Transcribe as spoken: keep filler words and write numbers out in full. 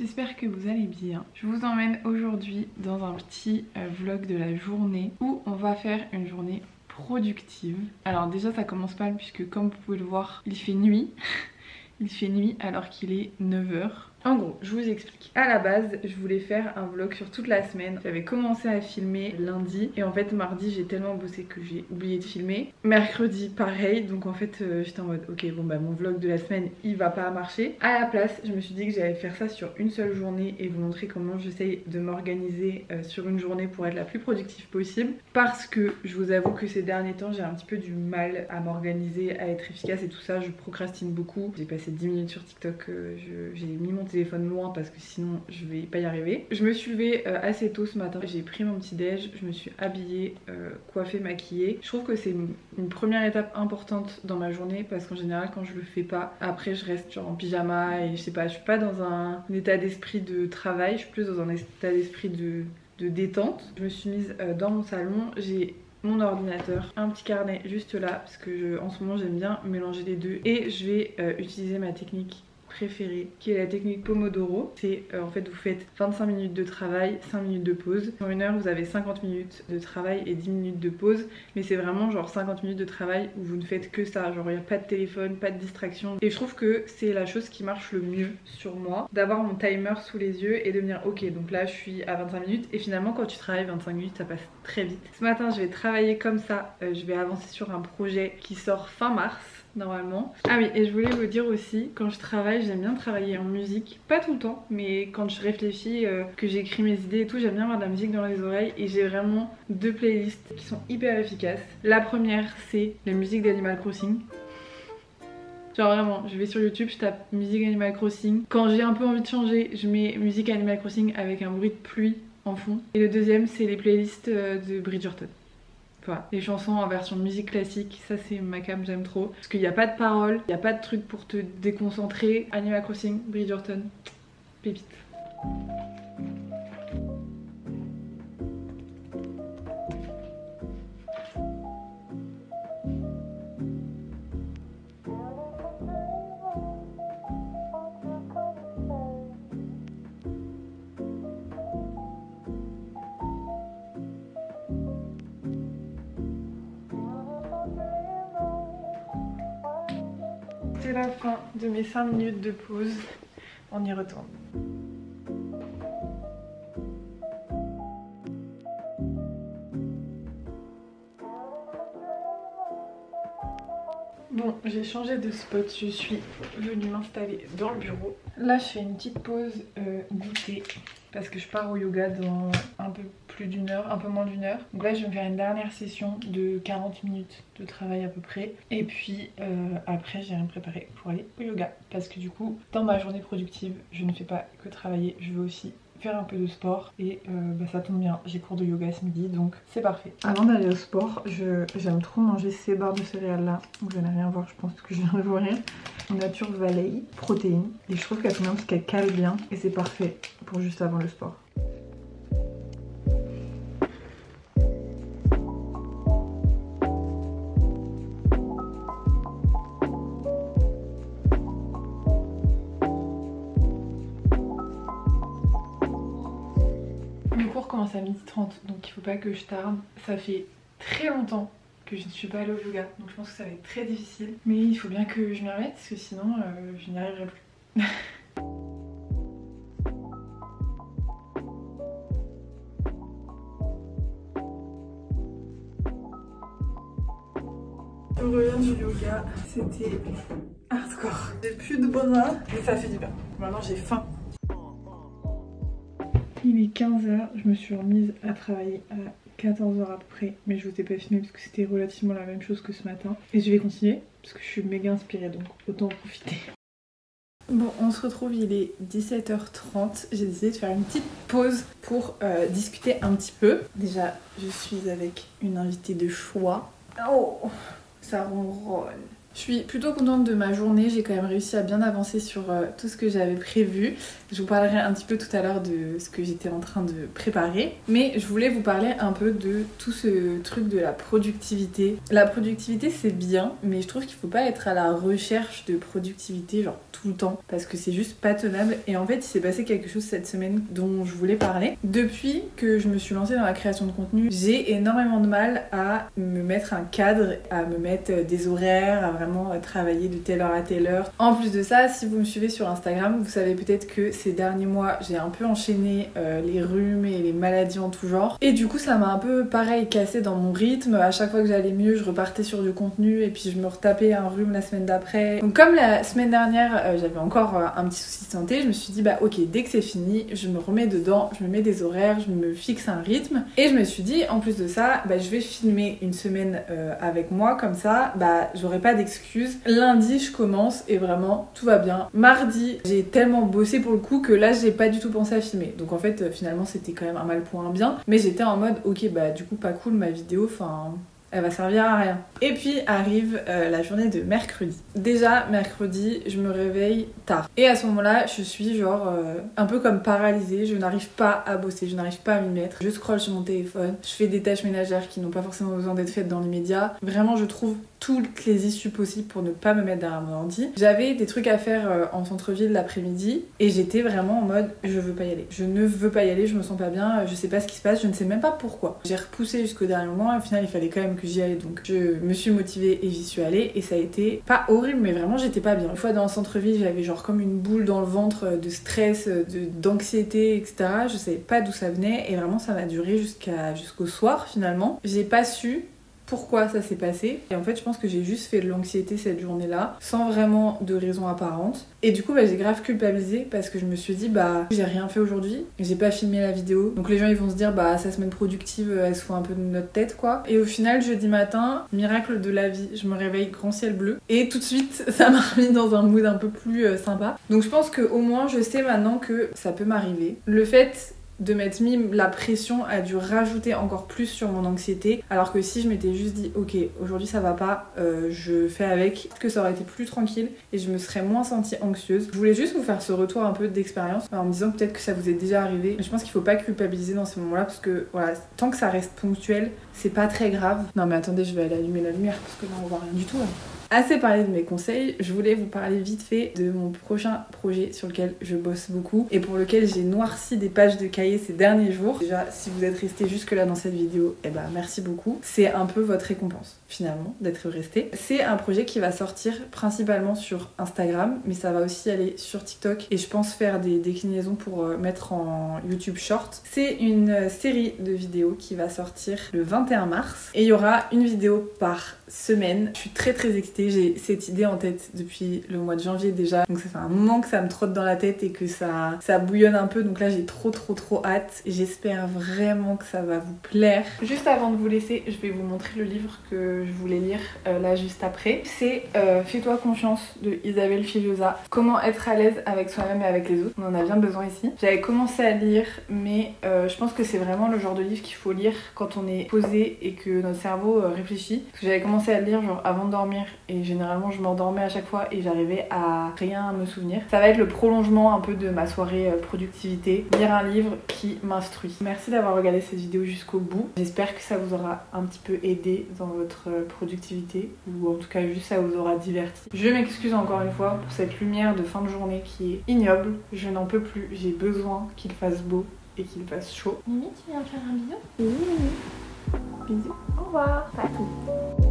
j'espère que vous allez bien. Je vous emmène aujourd'hui dans un petit vlog de la journée où on va faire une journée productive. Alors déjà ça commence mal puisque comme vous pouvez le voir il fait nuit. Il fait nuit alors qu'il est neuf heures. En gros, je vous explique. À la base, je voulais faire un vlog sur toute la semaine. J'avais commencé à filmer lundi et en fait mardi j'ai tellement bossé que j'ai oublié de filmer. Mercredi pareil, donc en fait euh, j'étais en mode ok bon bah mon vlog de la semaine il va pas marcher. À la place, je me suis dit que j'allais faire ça sur une seule journée et vous montrer comment j'essaye de m'organiser euh, sur une journée pour être la plus productive possible. Parce que je vous avoue que ces derniers temps j'ai un petit peu du mal à m'organiser, à être efficace et tout ça. Je procrastine beaucoup. J'ai passé dix minutes sur TikTok, euh, j'ai mis mon téléphone loin parce que sinon je vais pas y arriver. Je me suis levée euh, assez tôt ce matin, j'ai pris mon petit déj, je me suis habillée, euh, coiffée, maquillée. Je trouve que c'est une première étape importante dans ma journée parce qu'en général quand je le fais pas, après je reste genre en pyjama et je sais pas, je suis pas dans un, un état d'esprit de travail, je suis plus dans un état d'esprit de, de détente. Je me suis mise euh, dans mon salon, j'ai mon ordinateur, un petit carnet juste là parce que je, en ce moment j'aime bien mélanger les deux et je vais euh, utiliser ma technique préférée qui est la technique pomodoro. C'est euh, en fait vous faites vingt-cinq minutes de travail, cinq minutes de pause. En une heure vous avez cinquante minutes de travail et dix minutes de pause, mais c'est vraiment genre cinquante minutes de travail où vous ne faites que ça, genre il n'y a pas de téléphone, pas de distraction. Et je trouve que c'est la chose qui marche le mieux sur moi, d'avoir mon timer sous les yeux et de me dire ok donc là je suis à vingt-cinq minutes et finalement quand tu travailles vingt-cinq minutes ça passe très vite. Ce matin je vais travailler comme ça, euh, je vais avancer sur un projet qui sort fin mars normalement. Ah oui, et je voulais vous dire aussi, quand je travaille, j'aime bien travailler en musique. Pas tout le temps, mais quand je réfléchis, euh, que j'écris mes idées et tout, j'aime bien avoir de la musique dans les oreilles. Et j'ai vraiment deux playlists qui sont hyper efficaces. La première, c'est la musique d'Animal Crossing. Genre vraiment, je vais sur YouTube, je tape musique Animal Crossing. Quand j'ai un peu envie de changer, je mets musique Animal Crossing avec un bruit de pluie en fond. Et le deuxième, c'est les playlists de Bridgerton. Voilà. Les chansons en version de musique classique, ça c'est ma cam, j'aime trop. Parce qu'il n'y a pas de paroles, il n'y a pas de truc pour te déconcentrer. Animal Crossing, Bridgerton, pépite. C'est la fin de mes cinq minutes de pause, on y retourne. Bon, j'ai changé de spot, je suis venue m'installer dans le bureau. Là je fais une petite pause euh, goûter parce que je pars au yoga dans un peu plus d'une heure, un peu moins d'une heure. Donc là je vais me faire une dernière session de quarante minutes de travail à peu près. Et puis euh, après j'ai rien préparé pour aller au yoga. Parce que du coup dans ma journée productive je ne fais pas que travailler, je veux aussi faire un peu de sport. Et euh, bah, ça tombe bien, j'ai cours de yoga ce midi donc c'est parfait. Avant d'aller au sport, j'aime trop manger ces barres de céréales là. Vous n'allez rien voir je pense que je viens de vous rire. Nature Valley, protéines, et je trouve qu'elle convient parce qu'elle cale bien et c'est parfait pour juste avant le sport. Le cours commence à midi trente donc il faut pas que je tarde, ça fait très longtemps que je ne suis pas allée au yoga, donc je pense que ça va être très difficile. Mais il faut bien que je m'y remette, parce que sinon euh, je n'y arriverai plus. Je reviens du yoga, c'était hardcore. J'ai plus de bras, mais ça fait du bien. Maintenant j'ai faim. Il est quinze heures, je me suis remise à travailler à quatorze heures à peu près, mais je vous ai pas filmé parce que c'était relativement la même chose que ce matin. Et je vais continuer parce que je suis méga inspirée donc autant en profiter. Bon, on se retrouve, il est dix-sept heures trente. J'ai décidé de faire une petite pause pour euh, discuter un petit peu. Déjà, je suis avec une invitée de choix. Oh, ça ronronne. Je suis plutôt contente de ma journée, j'ai quand même réussi à bien avancer sur euh, tout ce que j'avais prévu. Je vous parlerai un petit peu tout à l'heure de ce que j'étais en train de préparer. Mais je voulais vous parler un peu de tout ce truc de la productivité. La productivité c'est bien, mais je trouve qu'il ne faut pas être à la recherche de productivité genre tout le temps. Parce que c'est juste pas tenable. Et en fait il s'est passé quelque chose cette semaine dont je voulais parler. Depuis que je me suis lancée dans la création de contenu, j'ai énormément de mal à me mettre un cadre, à me mettre des horaires, à vraiment travailler de telle heure à telle heure. En plus de ça, si vous me suivez sur Instagram, vous savez peut-être que ces derniers mois j'ai un peu enchaîné euh, les rhumes et les maladies en tout genre, et du coup ça m'a un peu pareil cassé dans mon rythme. À chaque fois que j'allais mieux, je repartais sur du contenu et puis je me retapais un rhume la semaine d'après. Donc comme la semaine dernière euh, j'avais encore euh, un petit souci de santé, je me suis dit bah ok, dès que c'est fini je me remets dedans, je me mets des horaires, je me fixe un rythme. Et je me suis dit en plus de ça, bah je vais filmer une semaine euh, avec moi, comme ça bah j'aurai pas d'excuses. Lundi je commence et vraiment tout va bien. Mardi j'ai tellement bossé pour le coup que là j'ai pas du tout pensé à filmer. Donc en fait finalement c'était quand même un mal pour un bien. Mais j'étais en mode ok bah du coup pas cool ma vidéo, enfin elle va servir à rien. Et puis arrive euh, la journée de mercredi. Déjà mercredi je me réveille tard. Et à ce moment là je suis genre euh, un peu comme paralysée. Je n'arrive pas à bosser, je n'arrive pas à m'y mettre. Je scrolle sur mon téléphone, je fais des tâches ménagères qui n'ont pas forcément besoin d'être faites dans l'immédiat. Vraiment je trouve toutes les issues possibles pour ne pas me mettre derrière mon ordi. J'avais des trucs à faire en centre-ville l'après-midi et j'étais vraiment en mode je veux pas y aller. Je ne veux pas y aller, je me sens pas bien, je sais pas ce qui se passe, je ne sais même pas pourquoi. J'ai repoussé jusqu'au dernier moment et au final il fallait quand même que j'y aille, donc je me suis motivée et j'y suis allée et ça a été pas horrible mais vraiment j'étais pas bien. Une fois dans le centre-ville j'avais genre comme une boule dans le ventre de stress, d'anxiété etc. Je savais pas d'où ça venait et vraiment ça m'a duré jusqu'à jusqu'au soir finalement. J'ai pas su pourquoi ça s'est passé. Et en fait je pense que j'ai juste fait de l'anxiété cette journée là sans vraiment de raison apparente. Et du coup bah, j'ai grave culpabilisé parce que je me suis dit bah j'ai rien fait aujourd'hui, j'ai pas filmé la vidéo, donc les gens ils vont se dire bah sa semaine productive elle se fout un peu de notre tête quoi. Et au final jeudi matin, miracle de la vie, je me réveille grand ciel bleu et tout de suite ça m'a remis dans un mood un peu plus euh, sympa. Donc je pense que au moins je sais maintenant que ça peut m'arriver. Le fait de m'être mis la pression a dû rajouter encore plus sur mon anxiété, alors que si je m'étais juste dit ok aujourd'hui ça va pas, euh, je fais avec, que ça aurait été plus tranquille et je me serais moins sentie anxieuse. Je voulais juste vous faire ce retour un peu d'expérience en me disant peut-être que ça vous est déjà arrivé, mais je pense qu'il faut pas culpabiliser dans ces moments là parce que voilà, tant que ça reste ponctuel c'est pas très grave. Non mais attendez, je vais aller allumer la lumière parce que là on voit rien du tout hein. Assez parlé de mes conseils, je voulais vous parler vite fait de mon prochain projet sur lequel je bosse beaucoup et pour lequel j'ai noirci des pages de cahier ces derniers jours. Déjà, si vous êtes resté jusque là dans cette vidéo, eh ben merci beaucoup. C'est un peu votre récompense finalement d'être resté. C'est un projet qui va sortir principalement sur Instagram, mais ça va aussi aller sur TikTok et je pense faire des déclinaisons pour mettre en YouTube Short. C'est une série de vidéos qui va sortir le vingt et un mars et il y aura une vidéo par semaine. Je suis très très excitée. J'ai cette idée en tête depuis le mois de janvier déjà, donc ça fait un moment que ça me trotte dans la tête et que ça, ça bouillonne un peu, donc là j'ai trop trop trop hâte. J'espère vraiment que ça va vous plaire. Juste avant de vous laisser, je vais vous montrer le livre que je voulais lire euh, là juste après. C'est euh, Fais-toi confiance de Isabelle Filiosa. Comment être à l'aise avec soi-même et avec les autres. On en a bien besoin ici. J'avais commencé à lire, mais euh, je pense que c'est vraiment le genre de livre qu'il faut lire quand on est posé et que notre cerveau euh, réfléchit. Parce que j'avais commencé à lire genre avant de dormir. Et généralement je m'endormais à chaque fois et j'arrivais à rien me souvenir. Ça va être le prolongement un peu de ma soirée productivité, lire un livre qui m'instruit. Merci d'avoir regardé cette vidéo jusqu'au bout. J'espère que ça vous aura un petit peu aidé dans votre productivité, ou en tout cas juste ça vous aura diverti. Je m'excuse encore une fois pour cette lumière de fin de journée qui est ignoble. Je n'en peux plus, j'ai besoin qu'il fasse beau et qu'il fasse chaud. Mimi, tu viens faire un bisou ? Oui, oui, oui. Bisous, au revoir. Bye.